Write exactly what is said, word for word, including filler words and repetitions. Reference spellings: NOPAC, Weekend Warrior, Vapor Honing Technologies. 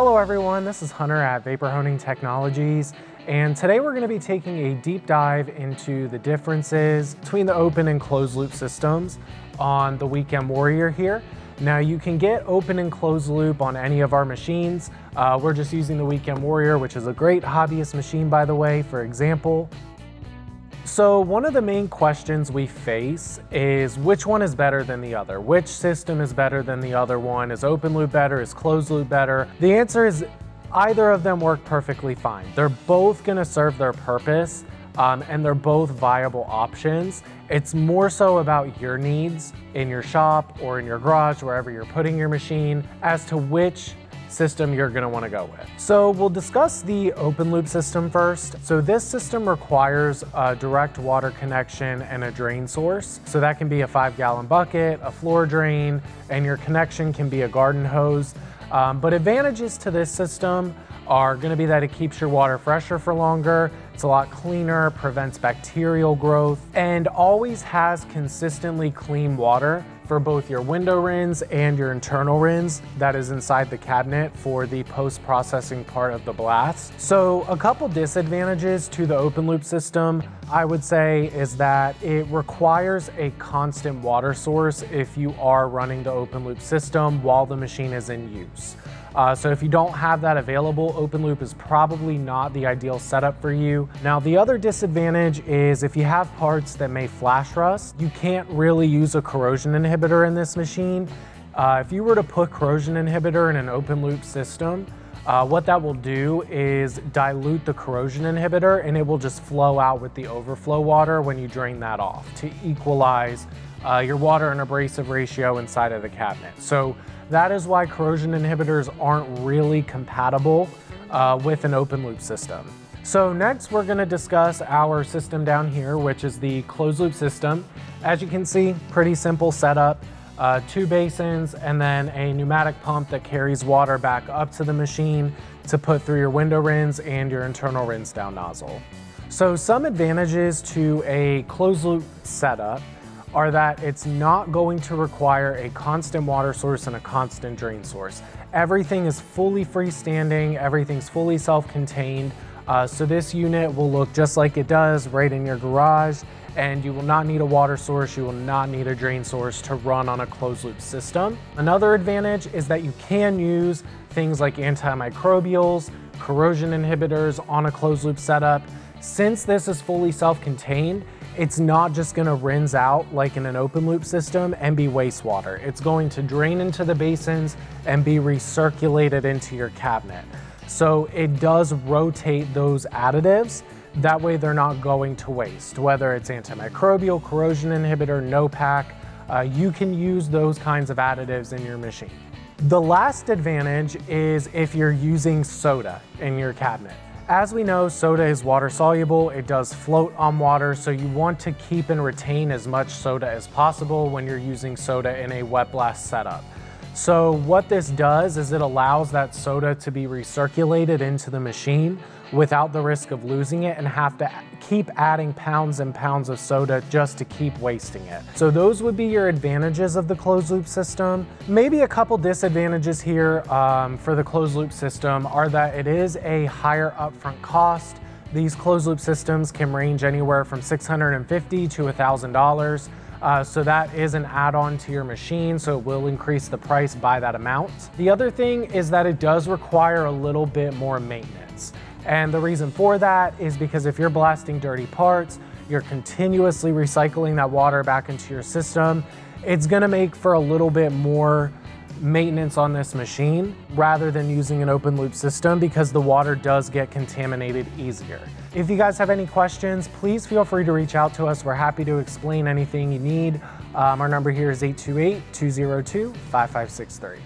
Hello everyone, this is Hunter at Vapor Honing Technologies, and today we're going to be taking a deep dive into the differences between the open and closed loop systems on the Weekend Warrior here. Now you can get open and closed loop on any of our machines. Uh, we're just using the Weekend Warrior, which is a great hobbyist machine, by the way, for example. So one of the main questions we face is which one is better than the other? Which system is better than the other one? Is open loop better? Is closed loop better? The answer is either of them work perfectly fine. They're both gonna serve their purpose um, and they're both viable options. It's more so about your needs in your shop or in your garage, wherever you're putting your machine, as to which system you're gonna wanna go with. So we'll discuss the open loop system first. So this system requires a direct water connection and a drain source. So that can be a five gallon bucket, a floor drain, and your connection can be a garden hose. Um, but advantages to this system are gonna be that it keeps your water fresher for longer, it's a lot cleaner, prevents bacterial growth, and always has consistently clean water for both your window rinse and your internal rinse that is inside the cabinet for the post-processing part of the blast. So a couple disadvantages to the open loop system, I would say, is that it requires a constant water source if you are running the open loop system while the machine is in use. Uh, so if you don't have that available, open loop is probably not the ideal setup for you. Now, the other disadvantage is if you have parts that may flash rust, you can't really use a corrosion inhibitor in this machine. Uh, if you were to put corrosion inhibitor in an open loop system, uh, what that will do is dilute the corrosion inhibitor and it will just flow out with the overflow water when you drain that off to equalize Uh, your water and abrasive ratio inside of the cabinet. So that is why corrosion inhibitors aren't really compatible uh, with an open loop system. So next we're gonna discuss our system down here, which is the closed loop system. As you can see, pretty simple setup, uh, two basins and then a pneumatic pump that carries water back up to the machine to put through your window rinse and your internal rinse down nozzle. So some advantages to a closed loop setup are that it's not going to require a constant water source and a constant drain source. Everything is fully freestanding, everything's fully self-contained, uh, so this unit will look just like it does right in your garage, and you will not need a water source, you will not need a drain source to run on a closed loop system. Another advantage is that you can use things like antimicrobials, corrosion inhibitors on a closed loop setup. Since this is fully self-contained, it's not just gonna rinse out like in an open loop system and be wastewater. It's going to drain into the basins and be recirculated into your cabinet. So it does rotate those additives. That way they're not going to waste. Whether it's antimicrobial, corrosion inhibitor, NOPAC, uh, you can use those kinds of additives in your machine. The last advantage is if you're using soda in your cabinet. As we know, soda is water soluble, it does float on water, so you want to keep and retain as much soda as possible when you're using soda in a wet blast setup. So what this does is it allows that soda to be recirculated into the machine without the risk of losing it and have to keep adding pounds and pounds of soda just to keep wasting it. So those would be your advantages of the closed loop system. Maybe a couple disadvantages here um, for the closed loop system are that it is a higher upfront cost. These closed loop systems can range anywhere from six hundred fifty dollars to one thousand dollars. Uh, so that is an add-on to your machine, so it will increase the price by that amount. The other thing is that it does require a little bit more maintenance. And the reason for that is because if you're blasting dirty parts, you're continuously recycling that water back into your system, it's gonna make for a little bit more maintenance on this machine rather than using an open loop system because the water does get contaminated easier. If you guys have any questions, please feel free to reach out to us. We're happy to explain anything you need. Um, our number here is eight two eight, two zero two, five five six three.